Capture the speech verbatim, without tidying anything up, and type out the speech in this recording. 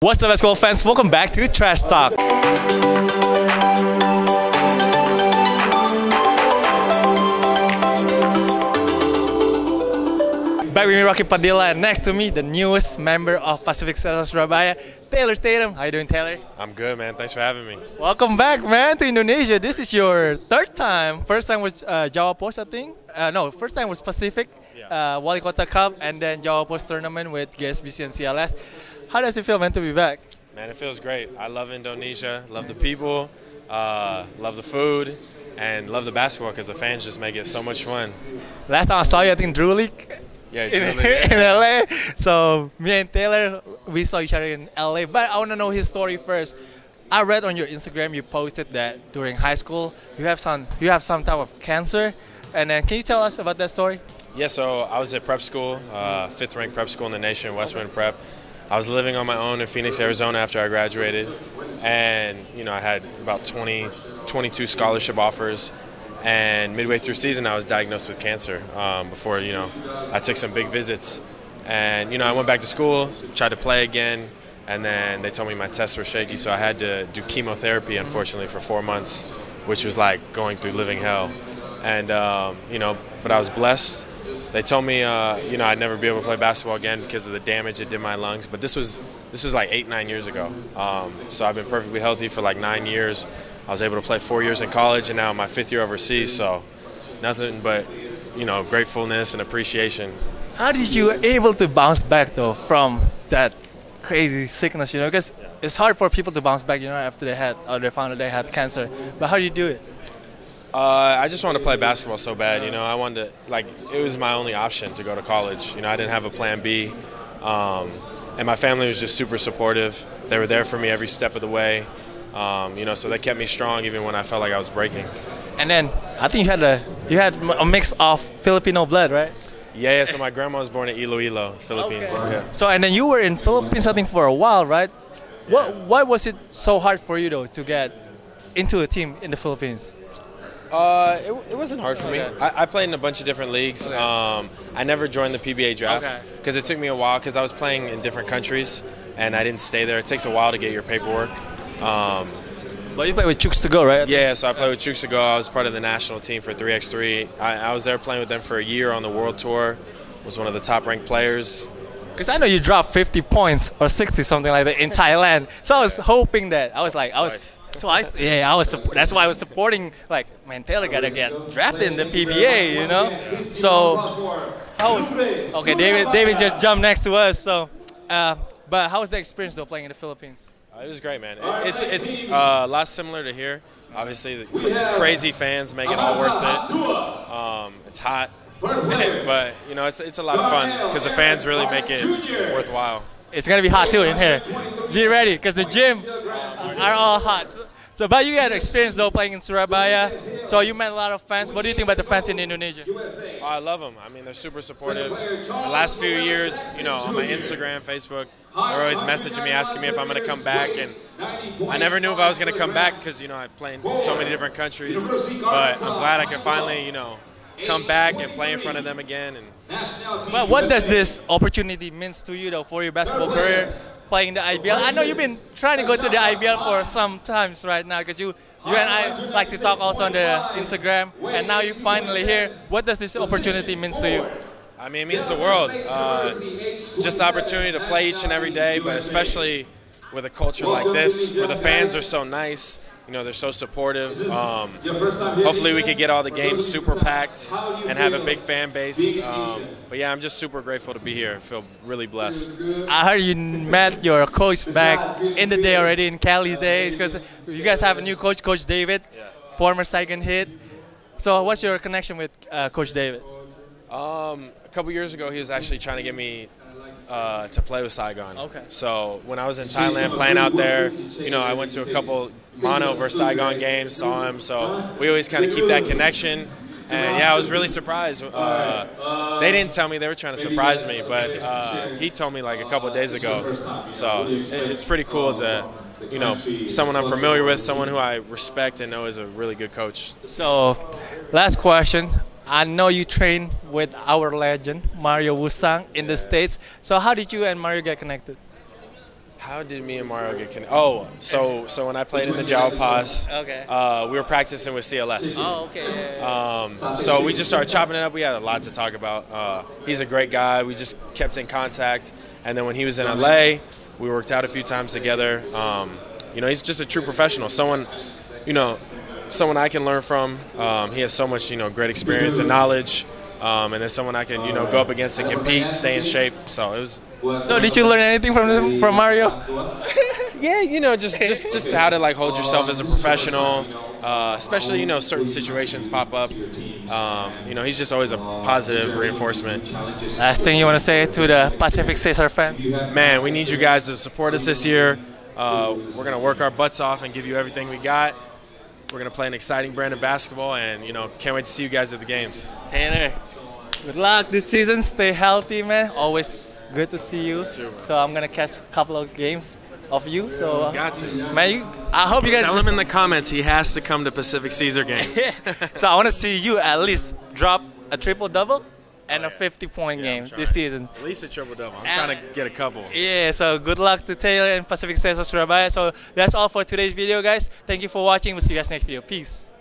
What's up, basketball fans? Welcome back to Trash Talk. Back with me, Rocky Padilla, and next to me, the newest member of Pacific Caesar Surabaya, Taylor Statham. How you doing, Taylor? I'm good, man. Thanks for having me. Welcome back, man, to Indonesia. This is your third time. First time was uh, Jawa Pos, I think. Uh, no, first time was Pacific, uh, Wali Kota Cup, and then Jawa Pos tournament with G S B C and C L S. How does it feel, man, to be back? Man, it feels great. I love Indonesia, love the people, uh, love the food, and love the basketball because the fans just make it so much fun. Last time I saw you, I think Drew League. Yeah, Drew in, League. In L A. So me and Taylor, we saw each other in L A. But I want to know his story first. I read on your Instagram you posted that during high school you have some you have some type of cancer, and then can you tell us about that story? Yeah, so I was at prep school, uh, fifth ranked prep school in the nation, West Wing Prep. I was living on my own in Phoenix, Arizona after I graduated, and you know I had about twenty, twenty-two scholarship offers, and midway through season I was diagnosed with cancer. Um, before you know, I took some big visits, and you know I went back to school, tried to play again, and then they told me my tests were shaky, so I had to do chemotherapy unfortunately for four months, which was like going through living hell, and um, you know, but I was blessed. They told me, uh, you know, I'd never be able to play basketball again because of the damage it did my lungs. But this was this was like eight, nine years ago. Um, so I've been perfectly healthy for like nine years. I was able to play four years in college, and now my fifth year overseas. So nothing but, you know, gratefulness and appreciation. How did you able to bounce back though from that crazy sickness? You know, because it's hard for people to bounce back. You know, after they had or they found out they had cancer. But how do you do it? Uh, I just wanted to play basketball so bad, you know. I wanted to, like, it was my only option to go to college. You know, I didn't have a plan B. Um, and my family was just super supportive. They were there for me every step of the way. Um, you know, so they kept me strong even when I felt like I was breaking. And then I think you had a, you had a mix of Filipino blood, right? Yeah, yeah, so my grandma was born in Iloilo, Philippines. Okay. Yeah. So, and then you were in Philippines, I think, for a while, right? Yeah. What, why was it so hard for you, though, to get into a team in the Philippines? Uh, it, it wasn't hard for me. Okay. I, I played in a bunch of different leagues. Okay. Um, I never joined the P B A draft because okay. it took me a while because I was playing in different countries and I didn't stay there. It takes a while to get your paperwork. Um, but you played with Chooks to Go, right? Yeah, so I played with Chooks to Go. I was part of the national team for three by three. I, I was there playing with them for a year on the World Tour. Was one of the top-ranked players. Because I know you dropped fifty points or sixty, something like that, in Thailand. So I was hoping that. I was like, I was... Twice, yeah. I was. That's why I was supporting. Like, man, Taylor gotta get drafted in the P B A, you know. So, how, okay, David. David just jumped next to us. So, uh, but how was the experience though playing in the Philippines? Uh, it was great, man. It, it's it's uh, a lot similar to here. Obviously, the crazy fans make it all worth it. Um, it's hot, but you know, it's it's a lot of fun because the fans really make it worthwhile. It's gonna be hot too in here. Be ready, because the gym are all hot. So, so, but you had experience though playing in Surabaya. So you met a lot of fans. What do you think about the fans in Indonesia? Oh, I love them. I mean, they're super supportive. The last few years, you know, on my Instagram, Facebook, they're always messaging me, asking me if I'm going to come back. And I never knew if I was going to come back because, you know, I played in so many different countries. But I'm glad I could finally, you know, come back and play in front of them again. And but what does this opportunity means to you though for your basketball career? Playing the I B L. I know you've been trying to go to the I B L for some times right now because you, you and I like to talk also on the Instagram, and now you're finally here. What does this opportunity mean to you? I mean, it means the world. Uh, just the opportunity to play each and every day, but especially with a culture like this where the fans are so nice. You know, they're so supportive. Um, hopefully we could get all the games super packed and have a big fan base. Um, but yeah, I'm just super grateful to be here. I feel really blessed. I heard you met your coach back in the day already in Cali days because you guys have a new coach, Coach David, former Saigon hit. So what's your connection with uh, Coach David? Um, a couple years ago, he was actually trying to get me Uh, to play with Saigon. Okay. So when I was in Thailand playing out there, you know, I went to a couple Mono versus Saigon games, saw him. So we always kind of keep that connection. And yeah, I was really surprised. Uh, they didn't tell me they were trying to surprise me, but uh, he told me like a couple of days ago. So it's pretty cool to, you know, someone I'm familiar with, someone who I respect and know is a really good coach. So last question. I know you train with our legend, Mario Wusang, in yeah. the States. So how did you and Mario get connected? How did me and Mario get connected? Oh, so so when I played in the Jawa Pos, okay. uh, we were practicing with C L S. Oh, okay. Yeah, yeah. Um, so we just started chopping it up. We had a lot to talk about. Uh, he's a great guy. We just kept in contact. And then when he was in L A, we worked out a few times together. Um, you know, he's just a true professional. Someone, you know, someone I can learn from. Um, he has so much, you know, great experience and knowledge. Um, and then someone I can, you know, go up against and compete, stay in shape. So it was. So did you learn anything from from Mario? Yeah, you know, just just just how to like hold yourself as a professional, uh, especially you know certain situations pop up. Um, you know, he's just always a positive reinforcement. Last thing you want to say to the Pacific Caesar fans? Man, we need you guys to support us this year. Uh, we're gonna work our butts off and give you everything we got. We're going to play an exciting brand of basketball, and, you know, can't wait to see you guys at the games. Taylor, good luck this season. Stay healthy, man. Always good to see you. Too, so I'm going to catch a couple of games of you. So, got to. Man, you, I hope you guys... Tell him in the comments he has to come to Pacific Caesar games. So I want to see you at least drop a triple-double and oh, a fifty-point yeah. yeah, game this season. At least a triple-double. I'm and, trying to get a couple. Yeah, so good luck to Taylor and Pacific Caesar Surabaya. So that's all for today's video, guys. Thank you for watching. We'll see you guys next video. Peace.